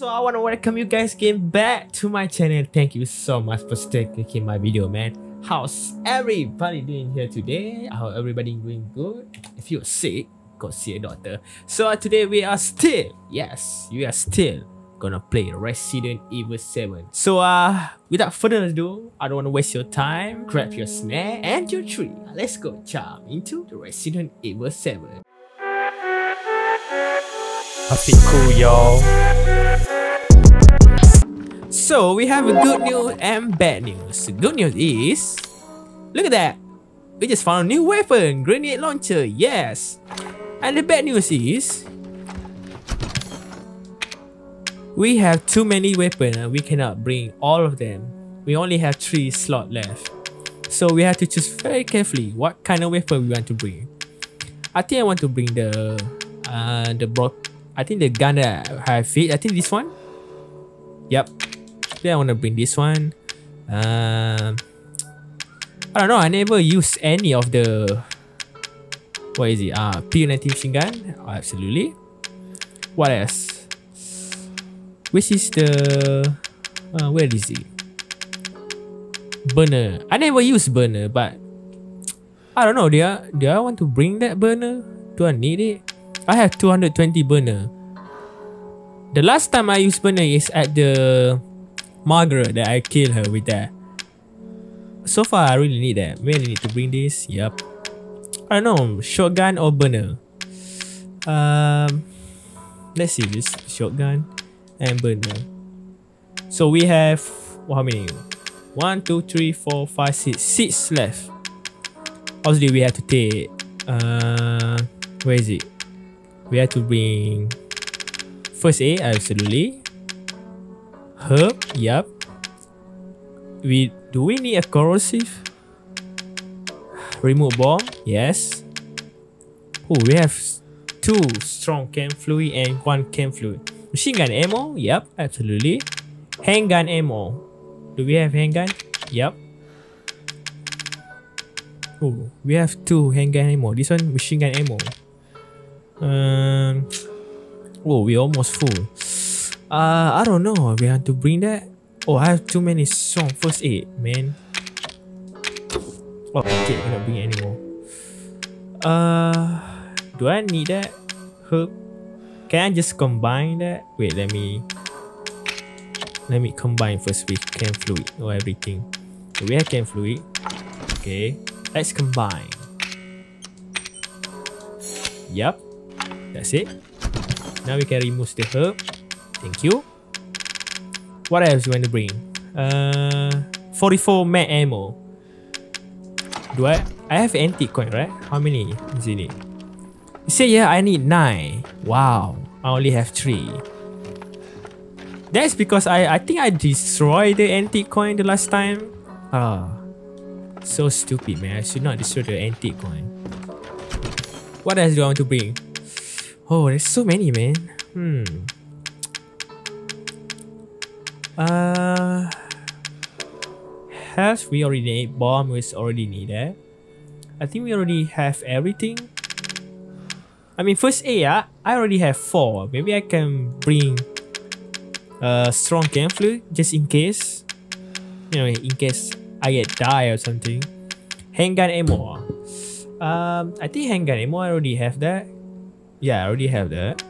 So I want to welcome you guys again back to my channel. Thank you so much for taking my video, man. How's everybody doing here today? How everybody doing good? If you're sick, go see a doctor. So today we are still, yes, we are still gonna play Resident Evil 7. So without further ado, I don't want to waste your time. Grab your snack and your treat. Let's go jump into the Resident Evil 7. Afiqul, yo. So we have good news and bad news. The good news is, look at that, we just found a new weapon, grenade launcher, yes. And the bad news is, we have too many weapons and we cannot bring all of them. We only have 3 slots left. So we have to choose very carefully what kind of weapon we want to bring. I think I want to bring the gun that I have fit. I think this one. Yep. I want to bring this one. I don't know, I never used any of the, what is it, P90 machine gun. Oh, absolutely. What else? Which is the where is it? Burner. I never used burner, but I don't know, do I want to bring that burner? Do I need it? I have 220 burner. The last time I used burner is at the Margaret that I killed her with that. So far I really need that. Really need to bring this. Yep. I don't know, shotgun or burner. Let's see, this shotgun and burner. So we have, well, how many? 1, 2, 3, 4, 5, 6 left. Obviously we have to take where is it? We have to bring first aid, absolutely. Herb, yep. Do we need a corrosive? Remote bomb, yes. Oh, we have 2 strong chem fluid and 1 chem fluid. Machine gun ammo, yep, absolutely. Handgun ammo. Do we have handgun? Yep. Oh, we have 2 handgun ammo. This one machine gun ammo. Oh, we're almost full. I don't know, we have to bring that. Oh, I have too many songs. First aid, man. Oh, okay, I cannot bring anymore. Do I need that? Herb? Can I just combine that? Wait, let me combine first with chem fluid or everything. So we have chem fluid. Okay, let's combine. Yep, that's it. Now we can remove the herb. Thank you. What else do you want to bring? 44 mag ammo. Do I have antique coin, right? How many is in it? You say, yeah, I need 9. Wow, I only have 3. That's because I think I destroyed the antique coin the last time. Ah, so stupid, man. I should not destroy the antique coin. What else do I want to bring? Oh, there's so many, man. Health, we already need. Bomb was already needed. I think we already have everything. I mean, first aid, I already have 4. Maybe I can bring strong chem fluid just in case. You know, in case I get die or something. Handgun ammo. I think handgun ammo, I already have that. Yeah, I already have that.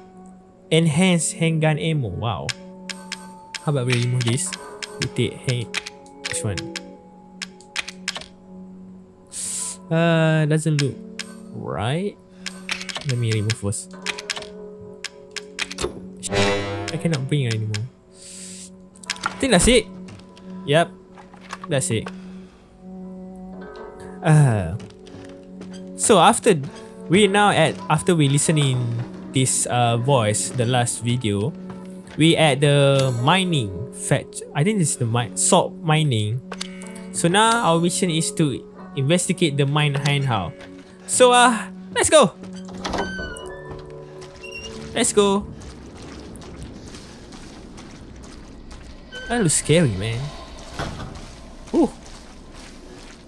Enhanced handgun ammo, wow. How about we remove this? We take this one. Doesn't look right. Let me remove first. I cannot bring it anymore. I think that's it. Yep, that's it. So after we listening this voice, the last video. We at the mining fetch. I think this is the salt mining. So now our mission is to investigate the mine handheld. So let's go. Let's go. That looks scary, man. Ooh.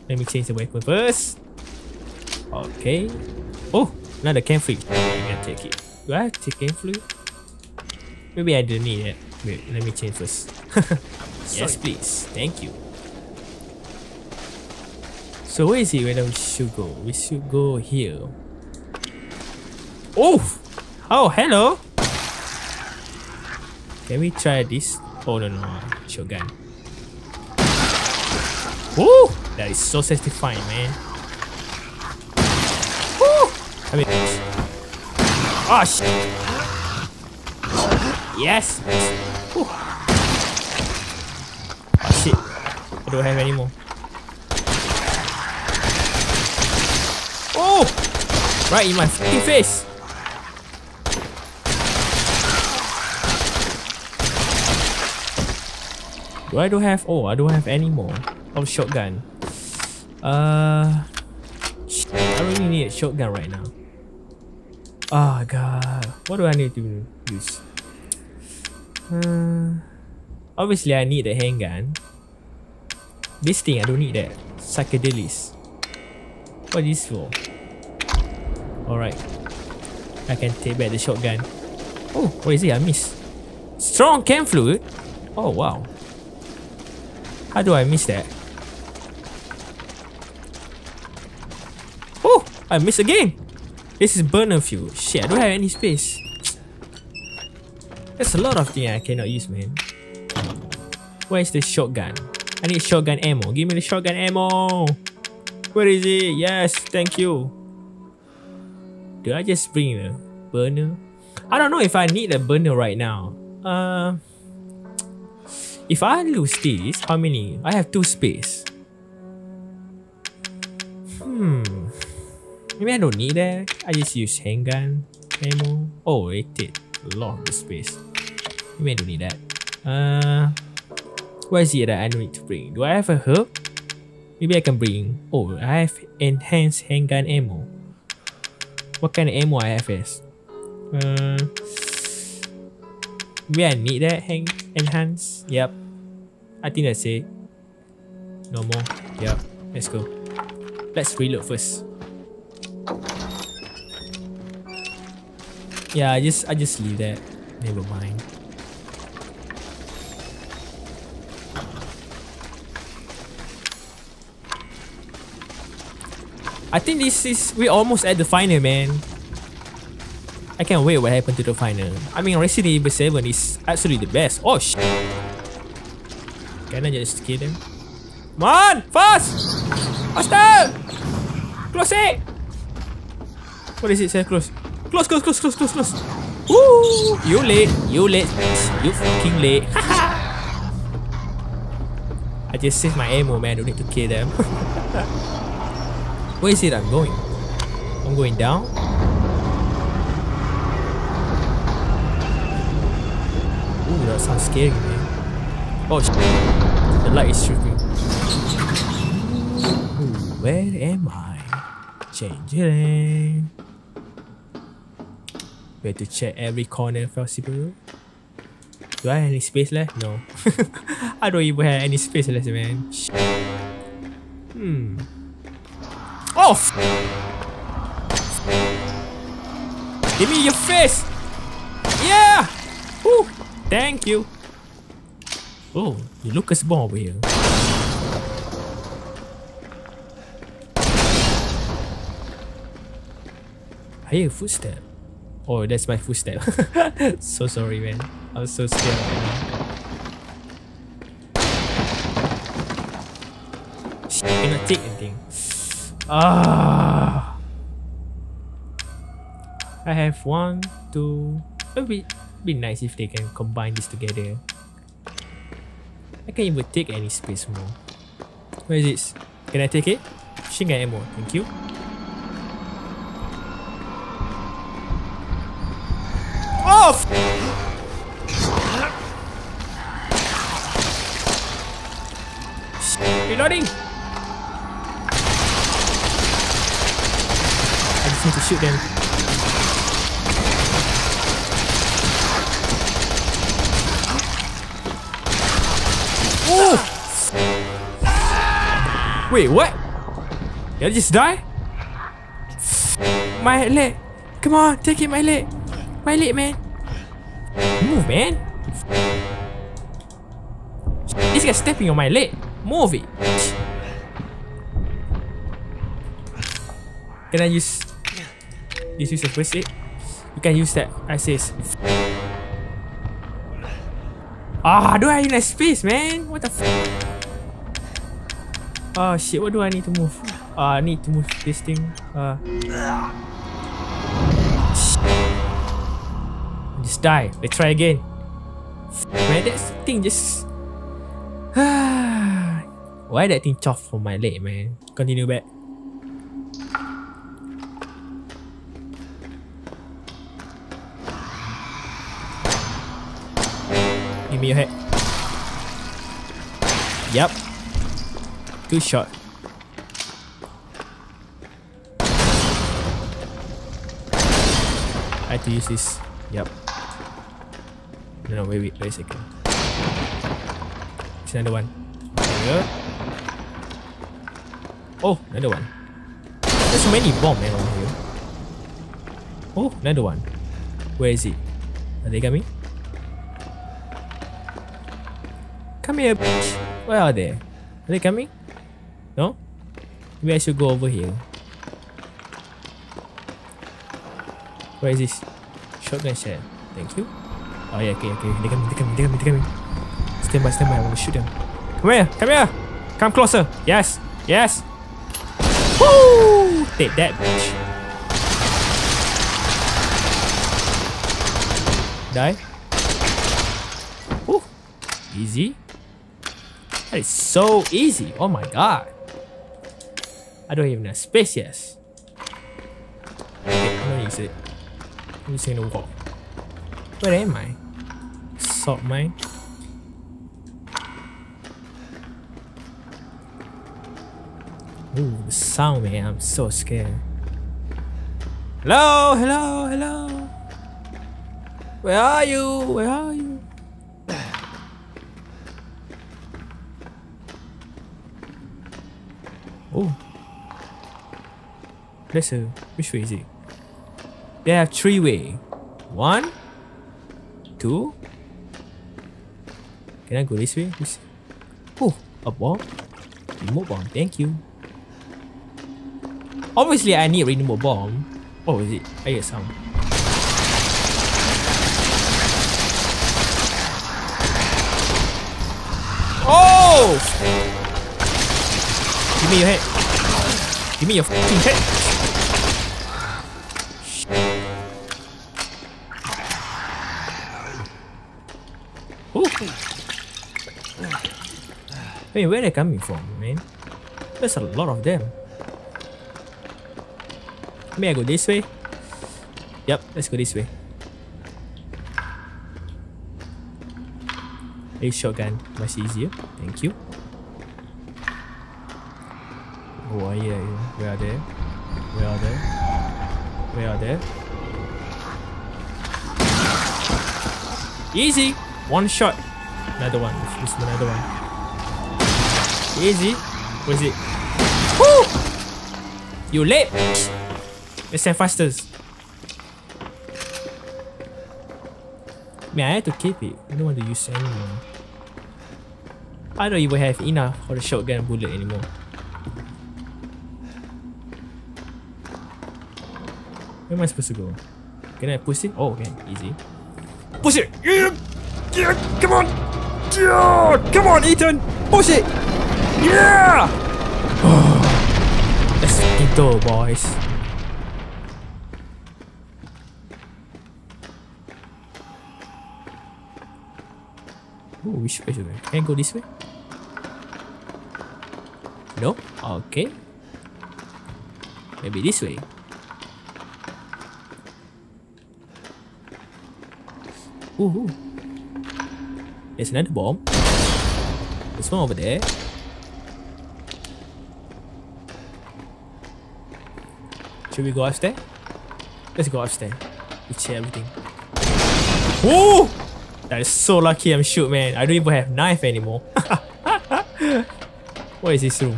Let me change the weapon first. Okay. Oh, another chem fluid. I'm gonna take it. Do I have to take chem fluid? Maybe I didn't need it. Wait, let me change first. Yes, please. Thank you. So where is it where we should go? We should go here. Oh! Oh, hello! Can we try this? Oh, no, no. Shogun. Woo! That is so satisfying, man. Woo! I mean, oh, shit! Yes! Woo. Oh, shit. I don't have any more. Oh! Right in my fucking face! Do I don't have... Oh, I don't have any more. Oh, shotgun. I really need a shotgun right now. Oh, God. What do I need to use? Obviously, I need a handgun. This thing, I don't need that. Psychedelics. What is this for? Alright. I can take back the shotgun. Oh, what is it? I missed. Strong chem fluid? Oh, wow. How do I miss that? Oh, I missed again. This is burner fuel. Shit, I don't have any space. There's a lot of things I cannot use, man. Where's the shotgun? I need shotgun ammo. Give me the shotgun ammo. Where is it? Yes, thank you. Did I just bring a burner? I don't know if I need a burner right now. If I lose this, how many? I have 2 space. Maybe I don't need that. I just use handgun ammo. Oh, it did a lot of the space. Maybe I don't need that. What is it that I don't need to bring? Do I have a herb? Maybe I can bring. Oh, I have enhanced handgun ammo. What kind of ammo I have is? Maybe I need that enhance. Yep. I think that's it. No more. Yep. Let's go. Let's reload first. Yeah, I just leave that. Never mind. I think this is... We're almost at the final, man. I can't wait what happened to the final. I mean, Resident Evil 7 is absolutely the best. Oh, shit. Can I just kill them? Come on! Fast! Faster! Close it! What is it, sir? Close. Close, close, close, close, close, close. Woo! You late. You late. You fucking late. Haha! I just saved my ammo, man. Don't need to kill them. Where is it I'm going? I'm going down? Ooh, that sounds scary, man. Oh, shit. The light is tripping. Ooh, where am I? Changing. We have to check every corner possible. Do I have any space left? No. I don't even have any space left, man. Shit. Oh! Give me your face! Yeah! Woo! Thank you! Oh, the Lucas bomb over here. I hear a footstep. Oh, that's my footstep. So sorry, man. I'm so scared right now. Shit, I cannot take anything. Ah! I have 1, 2. It would be nice if they can combine this together. I can't even take any space more. Where is this? Can I take it? Shinga ammo, thank you. Off! Oh, reloading! Need to shoot them. Oh! Wait, what? Did I just die? My leg. Come on, take it, my leg. My leg, man. Move, man. This guy's stepping on my leg. Move it. Can I use this? Use the first aid. You can use that. I says. Ah, do I in a space, man? What the f? Oh shit! What do I need to move? I need to move this thing. Just die. Let's try again. Man, that thing just. Why that thing chopped from my leg, man? Continue back. Give me your head. Yup. Good shot. I have to use this. Yup. No, wait a second. It's another one. There we go. Oh, another one. There's so many bombs around here. Oh, another one. Where is it? Are they coming? Come here, bitch. Where are they? Are they coming? No? Maybe I should go over here. Where is this? Shotgun shell. Thank you. Oh yeah, okay. They're coming. Stand by, I want to shoot them. Come here! Come closer! Yes! Woo! Take that, bitch. Die. Woo! Easy. That is so easy. Oh my god. I don't even have space, yes. Okay, I'm gonna use it. I'm just gonna walk. Where am I? Salt mine. Ooh, the sound, man. I'm so scared. Hello. Where are you? Oh. Listen, which way is it? They have three way. 1, 2. Can I go this way? Oh, a bomb. Remote bomb, thank you. Obviously, I need a remote bomb. Oh, is it? I hear sound. Oh! Give me your head. Give me your fucking head. Ooh. Wait, where are they coming from, man? There's a lot of them. May I go this way? Yep, let's go this way. A shotgun, much easier. Thank you. Oh yeah, Where are they? Easy! One shot. Another one. Just another one. Easy. Where is it? Woo! You late! Let's send fastest. Man, I had to keep it. I don't want to use it anymore. I don't even have enough for the shotgun bullet anymore. Where am I supposed to go? Can I push it? Oh, okay. Easy. Push it! Yeah, come on! Yeah, come on, Ethan! Push it! Yeah! Let's go, boys. Ooh, which way should I? Can I go this way? No? Okay. Maybe this way. Ooh. There's another bomb. There's one over there. Should we go upstairs? Let's go upstairs. We check everything. Ooh! That is so lucky I'm shoot, man. I don't even have knife anymore. What is this room?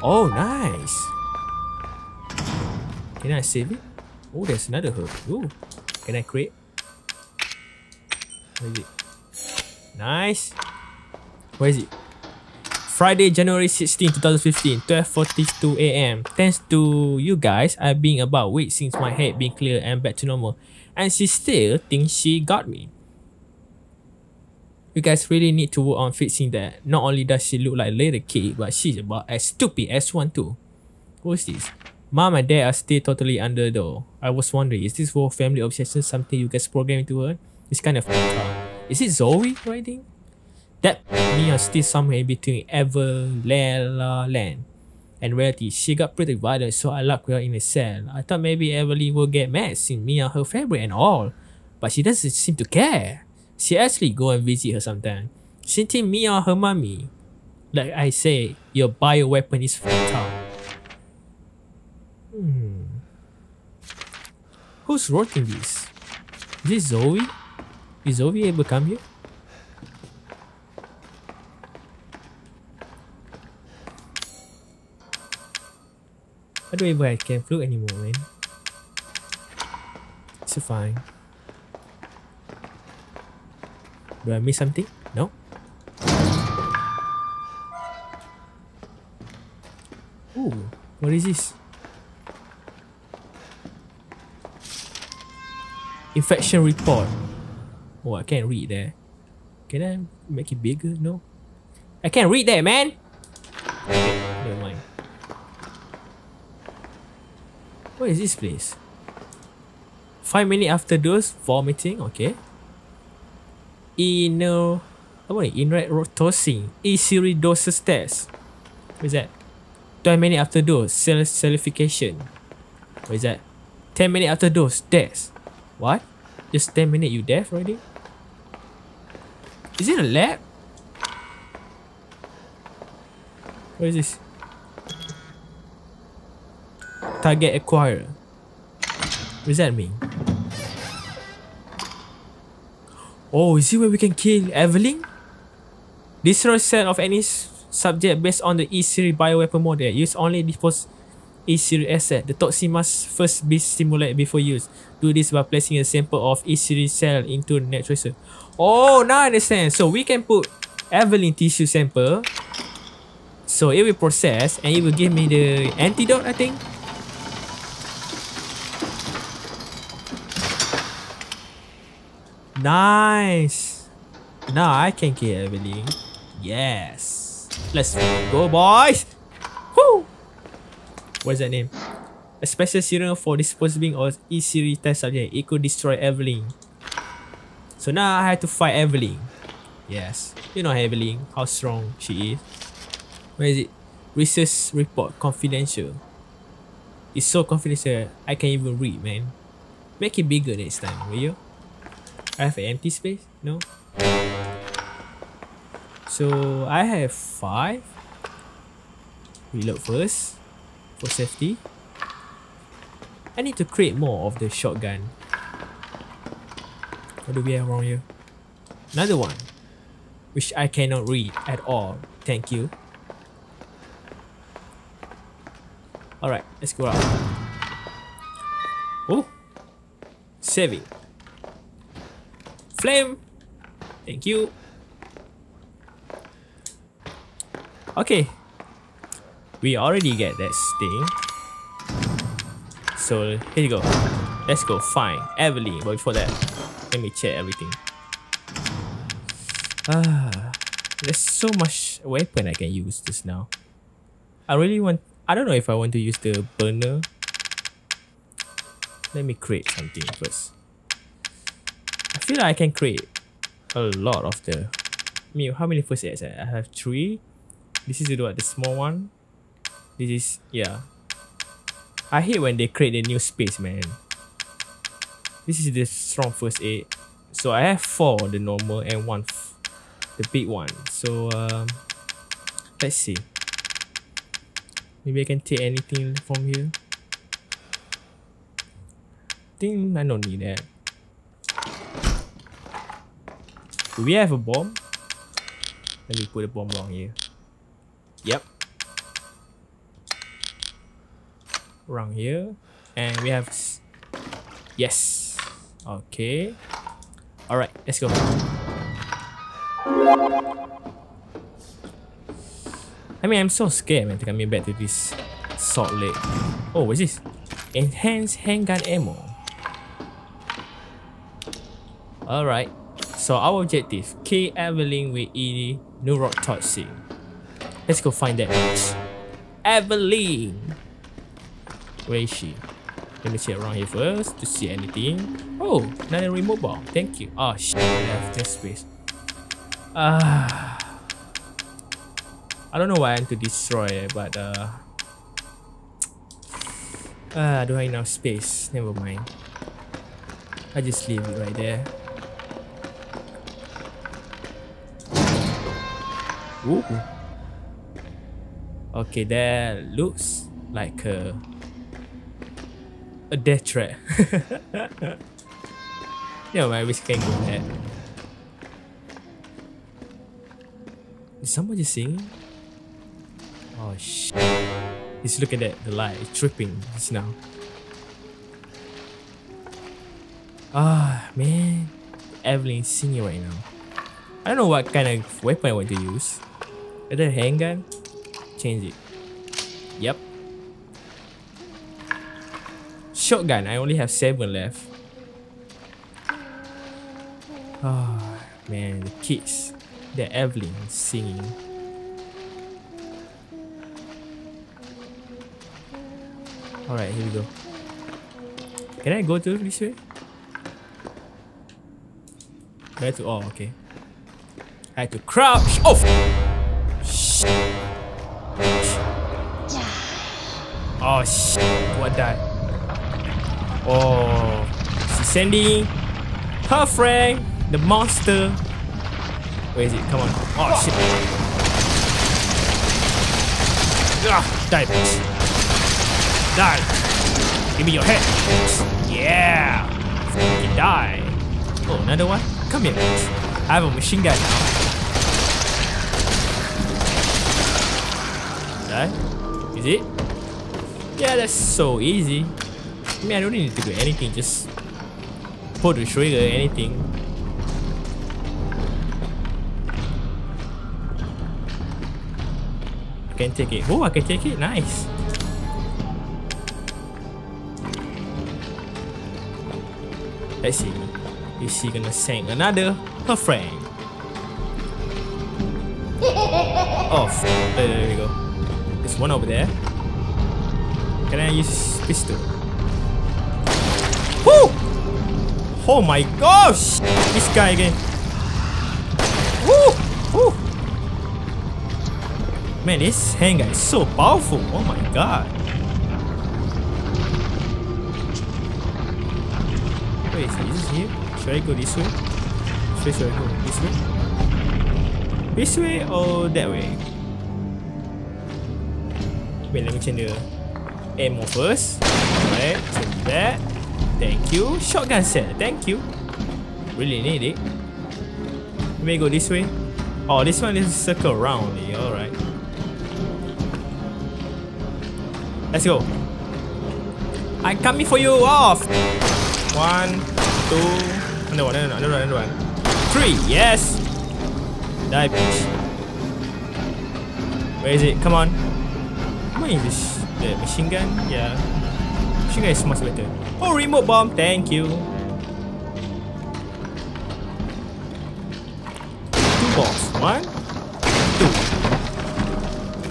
Oh, nice. Can I save it? Oh, there's another hook. Ooh. Can I create? Where is it? Nice. Where is it? Friday, January 16, 2015, 12:42 AM. Thanks to you guys, I've been about a week since my head being clear and back to normal. And she still thinks she got me. You guys really need to work on fixing that. Not only does she look like a little kid, but she's about as stupid as one too. Who's this? Mom and dad are still totally under though. I was wondering, is this whole family obsession something you guys program into her? It's kind of... Is it Zoe writing? That Mia still somewhere in between Evelyn and reality. She got pretty violent, so I locked her in a cell. I thought maybe Evelyn would get mad since Mia her favorite and all, but she doesn't seem to care. She actually go and visit her sometimes. She thinks Mia her mommy. Like I say, your bioweapon is fatal. Who's writing this? Is this Zoe? Is Zoe able to come here? I don't even can float anymore, man. It's fine. Do I miss something? No. Ooh, what is this? Infection report. Oh, I can't read that. Can I make it bigger? No. I can't read that, man. Never mind. What is this place? 5 minutes after those vomiting, okay. E-NECROTOXIN. E-series doses test. What is that? 12 minutes after dose, salification. What is that? 10 minutes after dose, death. What? Just 10 minutes, you deaf already? Is it a lab? What is this? Target acquired. What does that mean? Oh, is it where we can kill Evelyn? Destroy cell of any subject based on the E-series bioweapon model. Use only dispose E-series asset. The toxin must first be stimulated before use. Do this by placing a sample of E-series cell into the net tracer. Oh, now I understand. So we can put Evelyn tissue sample. So it will process and it will give me the antidote, I think. Nice. Now I can kill Evelyn. Yes. Let's go, boys. Woo. What's that name? A special serum for disposing of E-series test subject. It could destroy Evelyn. So now I have to fight Evelyn. Yes. You know Evelyn, how strong she is. Where is it? Research report confidential. It's so confidential I can't even read, man. Make it bigger next time, will you? I have an empty space? No? So I have 5. Reload first for safety. I need to create more of the shotgun. What do we have around here? Another one, which I cannot read at all. Thank you. Alright, let's go out. Oh! Saving. Flame. Thank you. Okay. We already get that thing. So here you go. Let's go find Evelyn. But before that, let me check everything. There's so much weapon I can use just now. I don't know if I want to use the burner. Let me create something first. I feel like I can create a lot of the... how many first aids? I have 3. This is the small one. This is... yeah. I hate when they create a new space, man. This is the strong first aid. So I have 4, the normal, and 1, the big one. So, let's see. Maybe I can take anything from here. I think I don't need that. Do we have a bomb? Let me put a bomb down here. Yep. Around here. And we have... yes. Okay. Alright, let's go. I mean, I'm so scared, man, to come back to this salt lake. Oh, what's this? Enhanced handgun ammo. Alright. So, our objective. Kill Evelyn with E-NECROTOXIN. Let's go find that bitch. Evelyn! Where is she? Let me check around here first to see anything. Oh, another remote bomb. Thank you. Oh, shit. I have this space. I don't know why I want to destroy it, but do I have enough space? Never mind. I just leave it right there. Ooh. Okay, that looks like a death trap. Yeah, man, we can go there. Is someone just singing? Oh shit! He's looking at the light. It's tripping just now. Ah, man, Evelyn's singing right now. I don't know what kind of weapon I want to use. Either handgun, change it. Yep. Shotgun, I only have 7 left. Oh man, the kids, the Evelyn singing. Alright, here we go. Can I go through this way? I had to, oh okay, I had to crouch. Oh shit. Oh shit, what that? Oh, she's sending her friend, the monster. Where is it? Come on. Oh, oh. Shit. Ah, die, bitch. Die. Give me your head. Yeah. Freaking die. Oh, another one? Come here, bitch. I have a machine gun now. Die. Is it? Yeah, that's so easy. I mean, I don't need to do anything, just pull the trigger, anything. I can take it. Oh, I can take it. Nice. Let's see. Is she gonna send another? Her friend. Oh, there we go. There's one over there. Can I use pistol? Woo! Oh my gosh! This guy again. Woo! Woo! Man, this handgun is so powerful. Oh my god. Wait, is this here? Should I go this way? Should I go this way? This way or that way? Wait, let me change the ammo first. Alright, change that. Thank you. Shotgun set. Thank you. Really need it. Let me go this way. Oh, this one is circle around. Alright. Let's go. I'm coming for you. Off. One, two. No, no, no, no, no, no. 3. Yes. Die, bitch. Where is it? Come on. What is this? The machine gun? Yeah. You guys much better. Oh, remote bomb, thank you. 2 bombs. 1,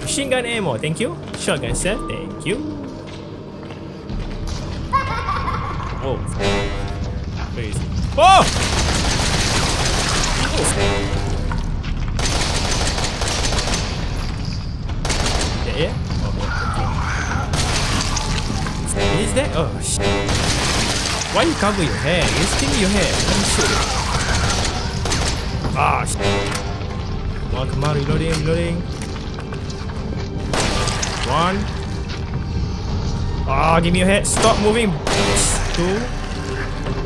2. Machine gun ammo, thank you. Shotgun set, thank you. Oh, where is it? Oh! Oh! Yeah, yeah. Is that? Oh shit. Why you cover your hair? You stick your hair. Let me shoot it. Ah shit. Come on, come on, reloading, reloading. 1. Ah, oh, give me your head. Stop moving. 2.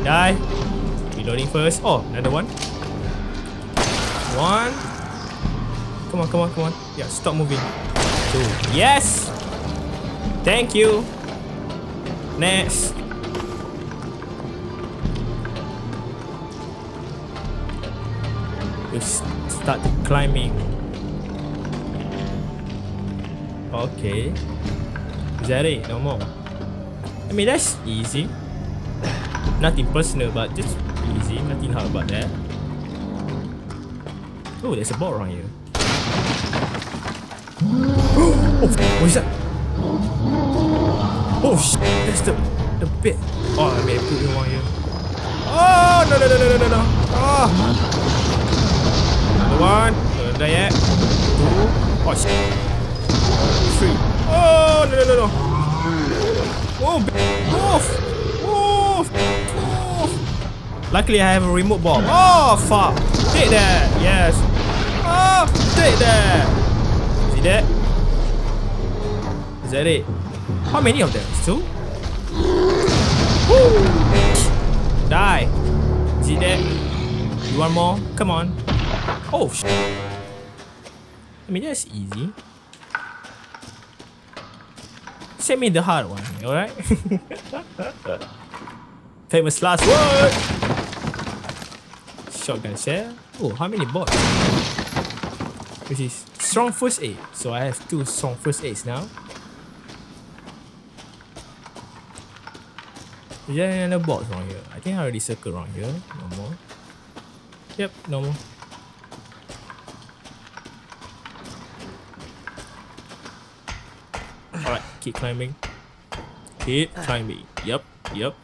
Die. Reloading first. Oh, another one. 1. Come on, come on, come on. Yeah, stop moving. 2. Yes! Thank you. Next. We start climbing. Okay. Is that it? No more. I mean, that's easy. Nothing personal, but just easy. Nothing hard about that. Oh, there's a ball around here. Oh, what is that? Oh, shit. That's the bit. Oh, I made a poop around here. Oh, no, no, no, no, no, no. Oh. Another one. Not there yet. Two. Oh, shit. Three. Oh, no, no, no, no. Oh, off. Off. Off. Luckily, I have a remote bomb. Oh, fuck. Take that. Yes. Oh, take that. See that? Is that it? How many of them? Two? Woo! Die! See that? You want more? Come on! Oh shit! I mean, that's easy. Send me the hard one, alright? Famous last word! Shotgun shell. Oh, how many bots? Which is strong first aid. So I have 2 strong first aids now. Is there another box around here? I think I already circled around here. No more. Yep, no more. Alright, keep climbing. Keep climbing. Yep, yep.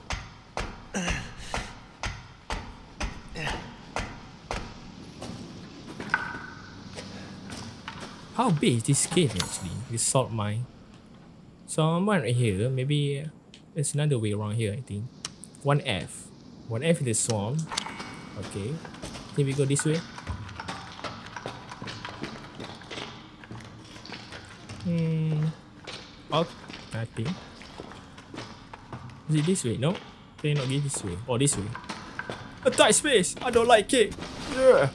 How big is this cave actually? This salt mine. Someone right here, maybe. There's another way around here, I think. 1F. 1F in the swamp. Okay. Can we go this way? Hmm. Oh, nothing. Is it this way? No? Can you not get this way? Oh, this way. A tight space! I don't like it! Yeah.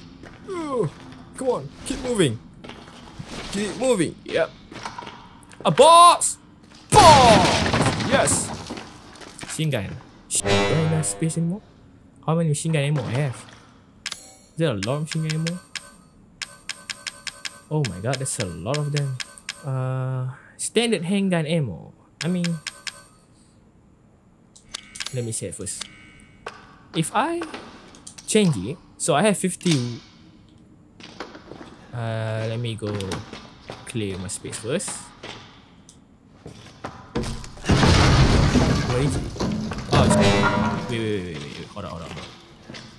Ooh. Come on, keep moving. Keep moving. Yep. A box! Box! Yes! Machine gun. Shit, don't have space anymore? How many machine gun ammo I have? Is there a lot of machine gun ammo? Oh my god, that's a lot of them. Standard handgun ammo. I mean, let me say it first. If I change it, so I have 50. Let me go clear my space first. Where is it? Oh, wait, wait, wait, wait, wait. Hold on, hold on.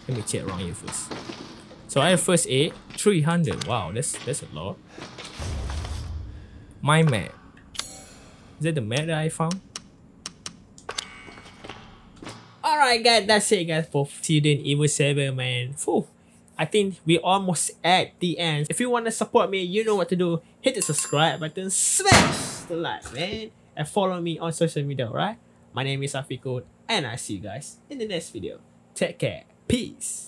Let me check around here first. So I have first aid, 300. Wow, that's a lot. My map. Is that the map that I found? Alright guys, that's it guys for Resident Evil 7, man. Whew. I think we're almost at the end. If you want to support me, you know what to do. Hit the subscribe button, smash the like, man. And follow me on social media, right? My name is Afiqul, and I see you guys in the next video. Take care. Peace.